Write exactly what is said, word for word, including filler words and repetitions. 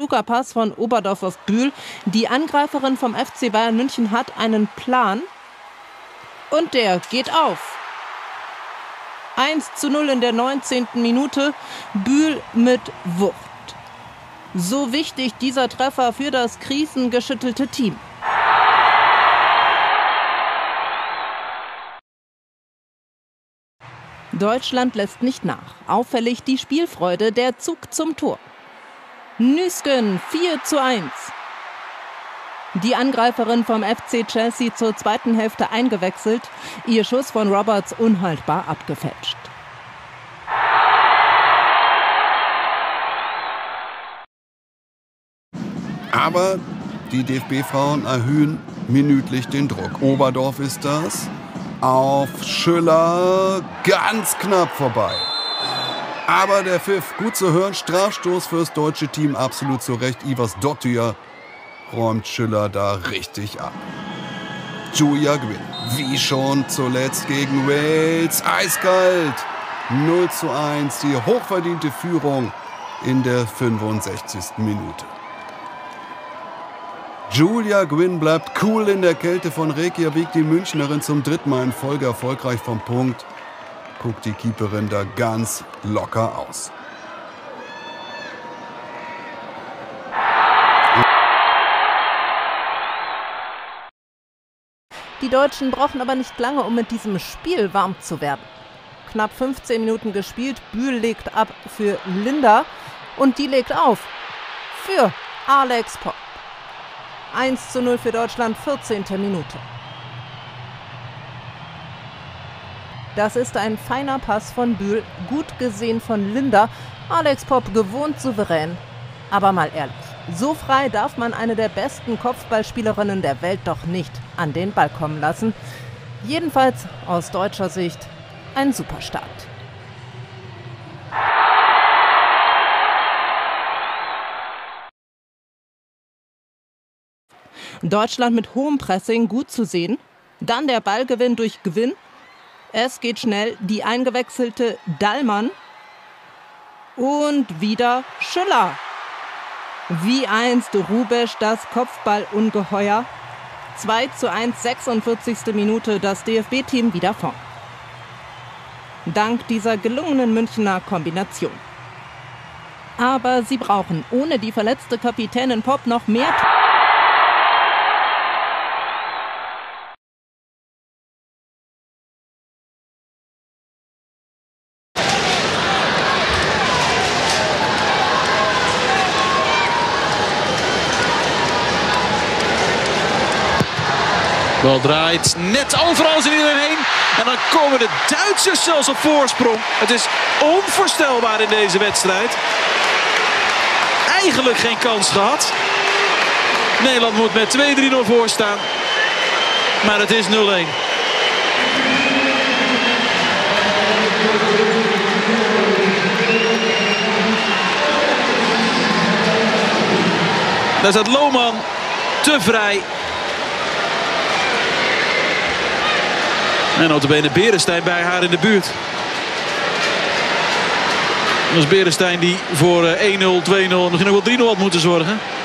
Lukapass von Oberdorf auf Bühl. Die Angreiferin vom F C Bayern München hat einen Plan. Und der geht auf. eins zu null in der neunzehnten Minute. Bühl mit Wucht. So wichtig dieser Treffer für das krisengeschüttelte Team. Deutschland lässt nicht nach. Auffällig die Spielfreude, der Zug zum Tor. Nüßgen vier zu eins. Die Angreiferin vom F C Chelsea zur zweiten Hälfte eingewechselt. Ihr Schuss von Roberts unhaltbar abgefälscht. Aber die D F B-Frauen erhöhen minütlich den Druck. Oberdorf ist das. Auf Schüller. Ganz knapp vorbei. Aber der Pfiff, gut zu hören, Strafstoß fürs deutsche Team, absolut zu Recht. Iwas Dottier räumt Schüller da richtig ab. Giulia Gwinn, wie schon zuletzt gegen Wales, eiskalt. null zu eins, die hochverdiente Führung in der fünfundsechzigsten Minute. Giulia Gwinn bleibt cool in der Kälte von Reykjavik, die Münchnerin zum dritten Mal in Folge erfolgreich vom Punkt. Guckt die Keeperin da ganz locker aus. Die Deutschen brauchen aber nicht lange, um mit diesem Spiel warm zu werden. Knapp fünfzehn Minuten gespielt, Bühl legt ab für Linda und die legt auf für Alex Popp. eins zu null für Deutschland, vierzehnte Minute. Das ist ein feiner Pass von Bühl, gut gesehen von Linda. Alex Popp gewohnt souverän. Aber mal ehrlich, so frei darf man eine der besten Kopfballspielerinnen der Welt doch nicht an den Ball kommen lassen. Jedenfalls aus deutscher Sicht ein Superstart. Deutschland mit hohem Pressing gut zu sehen. Dann der Ballgewinn durch Gewinn. Es geht schnell, die eingewechselte Dallmann und wieder Schüller. Wie einst Hrubesch das Kopfballungeheuer. zwei zu eins, sechsundvierzigste Minute, das D F B-Team wieder vorn. Dank dieser gelungenen Münchner Kombination. Aber sie brauchen ohne die verletzte Kapitänin Popp noch mehr Tore. Bal draait net overal is er iedereen. En dan komen de Duitsers zelfs op voorsprong. Het is onvoorstelbaar in deze wedstrijd. Eigenlijk geen kans gehad. Nederland moet met twee drie nog voor staan. Maar het is nul een. Daar staat Lohmann te vrij. En notabene Berenstein bij haar in de buurt. Dat is Berenstein die voor een nul, twee nul en misschien nog wel drie nul had moeten zorgen.